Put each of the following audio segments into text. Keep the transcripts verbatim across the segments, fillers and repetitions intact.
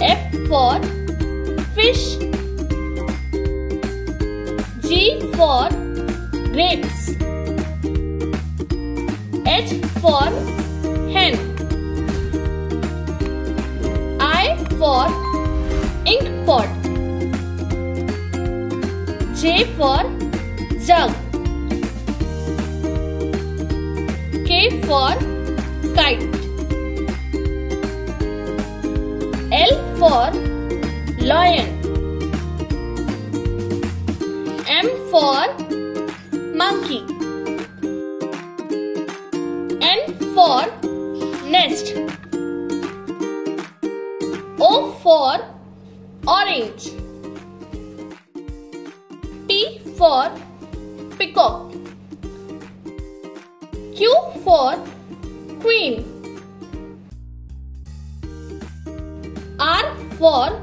F for fish, G for grapes, H for hen, I for inkpot, J for jug, K for kite, L for lion, M for monkey, N for nest, O for orange, P for peacock, Q for queen, R for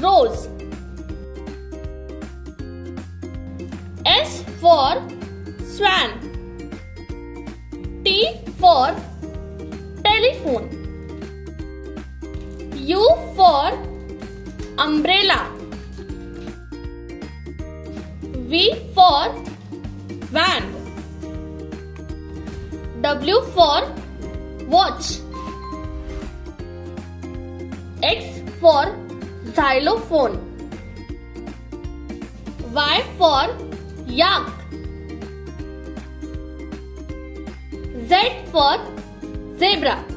rose, S for swan, T for telephone, U for umbrella, V for van, W for watch, X for xylophone, Y for yak, Z for zebra.